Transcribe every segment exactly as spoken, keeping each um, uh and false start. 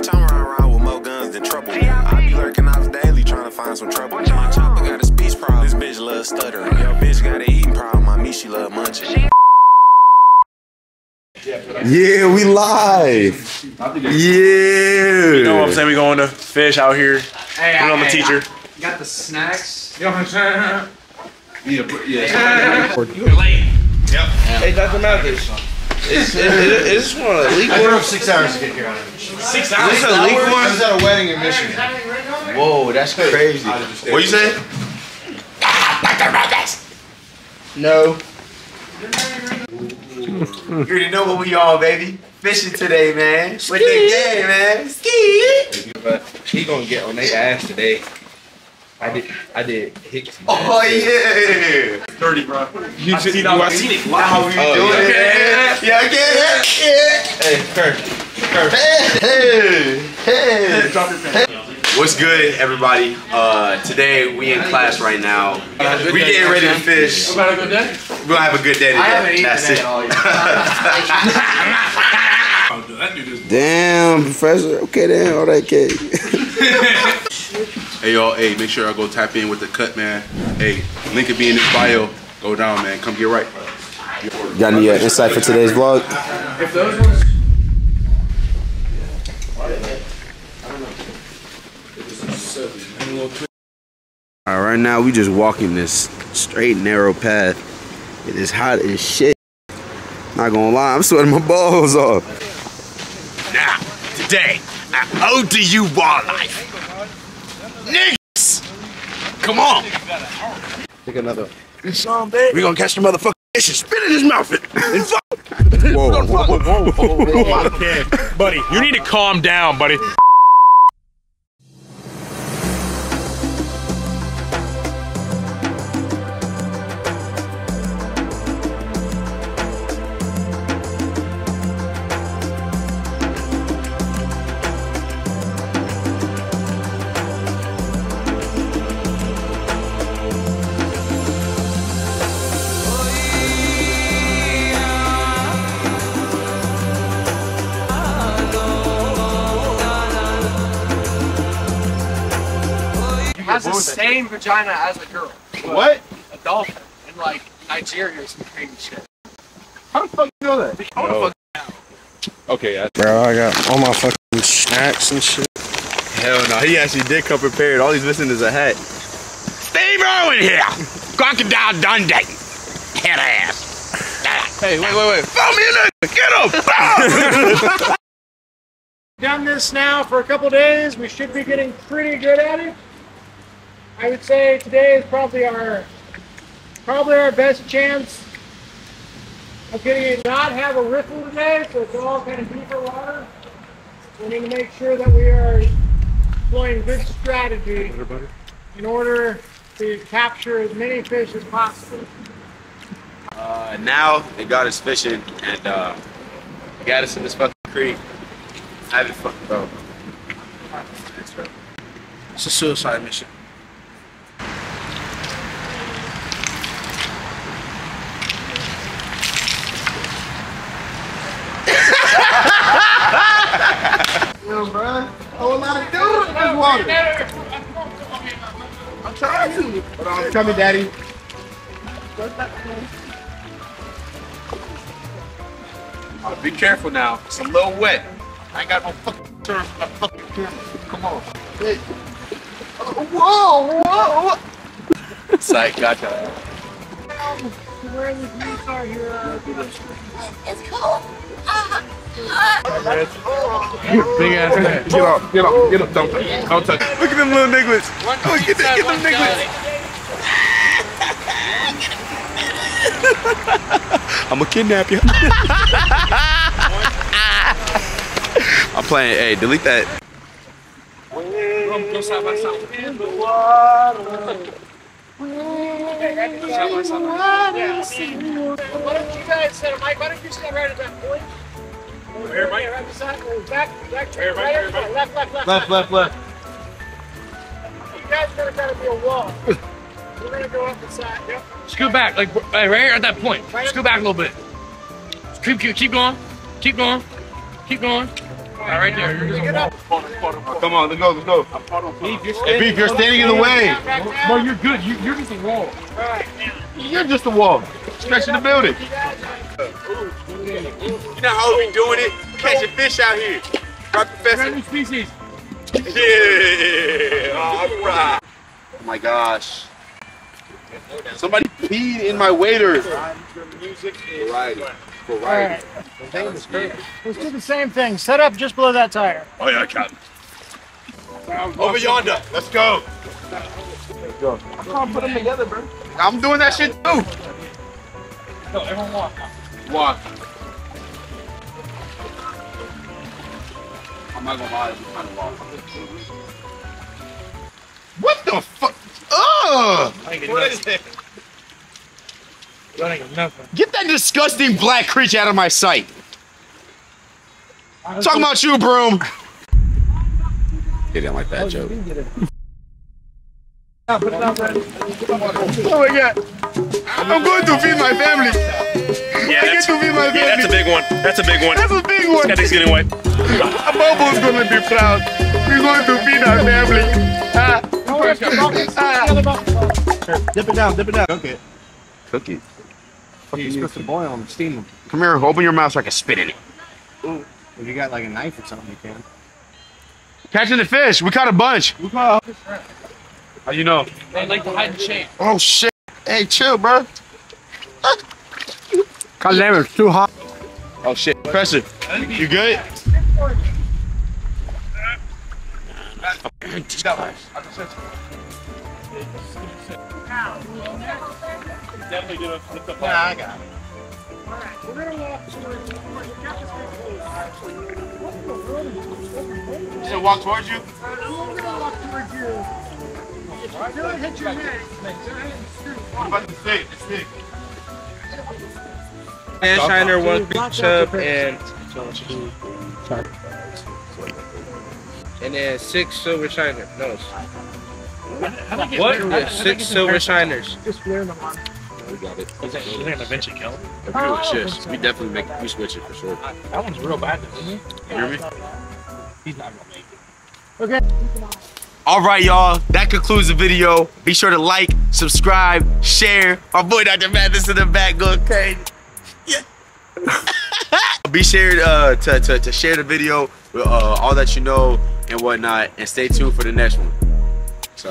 Bitch, I'm riding around with more guns than trouble. I be lurking off daily trying to find some trouble. My chopper got a speech problem. This bitch love stuttering. Yo, bitch got a eating problem. My me, she love munching. Yeah, we live. Yeah. You know what I'm saying? We going to fish out here. Hey, I, I'm a teacher. I got the snacks. You know what I'm saying? Yeah, but yeah. You're late. Yep. Yeah. Hey, Doctor Mathis. It's, it, it, it's one of the leak. I drove six hours to get here. Six hours? Is this a leak one? I was at a wedding in Michigan. Whoa, that's crazy. What you say? Doctor Mathis. No. You already know what we all, baby. Fishing today, man. Ski. With the game, man. Ski. He gonna get on their ass today. I did. I did. Hicks. Oh yeah. Dirty, bro. You I seen it. I seen it. Wow, you oh, doing it? Yeah, yeah, I get it. Hey, Kurt. Kurt. Hey, hey, hey. Drop your pen. What's good, everybody? Uh, today we in class right now. We getting ready to fish. We're gonna have a good day today. I haven't eaten today at all yet. Damn, professor. Okay, then. All right, kid. Hey y'all, hey, make sure I go tap in with the cut, man. Hey, link it be in this bio. Go down, man. Come get right. Got any uh, insight for today's vlog? If those ones. All right, now we just walking this straight narrow path. It is hot as shit. Not gonna lie, I'm sweating my balls off. Now, today, I owe to you wildlife, niggas. Come on. Take another. We gonna catch the motherfucker. It should spit in his mouth and fuck. Whoa, whoa, whoa, whoa. Okay, buddy, you need to calm down, buddy. Has the same vagina as a girl. What? A dolphin in like Nigeria or some crazy shit. How the fuck you know that? I wanna no. fuck now. Okay, I bro, I got all my fucking snacks and shit. Hell no, he actually did come prepared. All he's missing is a hat. Steve Irwin here! Crocodile Dundee! Head ass! Hey, wait, wait, wait. Found me a nigga! Get him! Done this now for a couple days. We should be getting pretty good at it. I would say today is probably our probably our best chance of getting to not have a riffle today, so it's all kind of deeper water. We need to make sure that we are employing good strategy in order to capture as many fish as possible. Uh, now they got us fishing and uh, got us in this fucking creek. I haven't fucking thrown. It's a suicide mission. Yo, bro. Oh, a lot of dudes in this water. I'm trying to. Hold on. Tell me, Daddy. Oh, be careful now. It's a little wet. I ain't got no fucking turf. My fucking turf. Come on. Hey. Whoa, whoa. Psych, gotcha. Where the beach are here. It's cold. Uh, uh, Big ass man. Get up, get up, get up, don't touch. Don't touch. Look at them little nigglets. Oh, get, the, get them nigglets. I'ma kidnap you. I'm playing, hey, delete that. Go side by side. In the water. Why don't you guys set a mic? Why don't you stand right at that point? Here, Mike. Right beside me. Back, back, here, Mike. Right, right, left, left, left, left, left, left. You guys are going to be a wall. We're going to go up the side. Yep. Scoot back, like right here at that point. Scoot back a little bit. Keep, keep going. Keep going. Keep going. Not right there. You're just a wall. Oh, come on, let's go, let's go. Beef, you're standing, Beef, you're standing in the way. No, you're good. You, you're just a wall. You're just a wall. Stretching the building. You know how we doing it? Catching fish out here. Rock Professor. New species. Yeah. All right. Oh my gosh. Somebody peed in my waiter. Variety. Variety. Let's do the same thing. Set up just below that tire. Oh yeah, Captain. Over yonder. Let's go. Let's go. I can't put them together, bro. I'm doing that shit too. No, everyone walk. Walk. I'm not gonna lie, I'm kind of lost. What the fuck? Ugh! What is it? Get that disgusting black creature out of my sight. Talking about you, Broom. Get in like that, oh, Joe. Oh my god. I'm going to feed my family. Yeah, that's, to feed my family. Yeah, that's a big one. That's a big one. That's a big one. That's getting away. Bobo's gonna be proud. We're going to feed our family. Ah. Ah. Dip it down, dip it down. Cook it. Cook it. Fucking you supposed to boil them, steam them. Come here, open your mouth so I can spit in it. Ooh. If you got like a knife or something, you can. Catching the fish. We caught a bunch. We caught a bunch. How you know? They like to hide in shape. Oh shit. Hey, chill, bro. God damn it, it's too hot. Oh shit. Professor, you good? Definitely do it. It's a fire. Yeah, I got it. Alright, we're gonna walk towards you. Did it walk towards you? I'm gonna walk towards you. Alright, don't hit your head. What about the stick? The stick. And Shiner was big chub and and then six silver shiners. No. What? Six silver shiners. Just wear them on. We got it. Is that going to eventually kill him? Oh, we so. definitely make we switch it for sure. That one's real bad though, isn't it? You hear me? He's not going to make it. Okay. All right, y'all. That concludes the video. Be sure to like, subscribe, share. Our boy Doctor Madness in the back going crazy. Yeah. Be sure uh, to, to, to share the video with uh, all that you know and whatnot. And stay tuned for the next one. So.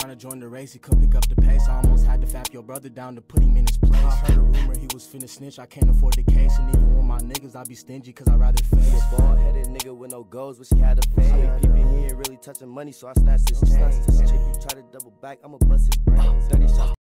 Trying to join the race, he could pick up the pace. I almost had to fap your brother down to put him in his place. I heard a rumor he was finna snitch, I can't afford the case. And even with my niggas, I be stingy cause I rather face. A bald-headed nigga with no goals, wish he had a face. I be peeping, he ain't really touching money, so I snatched his chains. If you try to double back, I'ma bust his brains.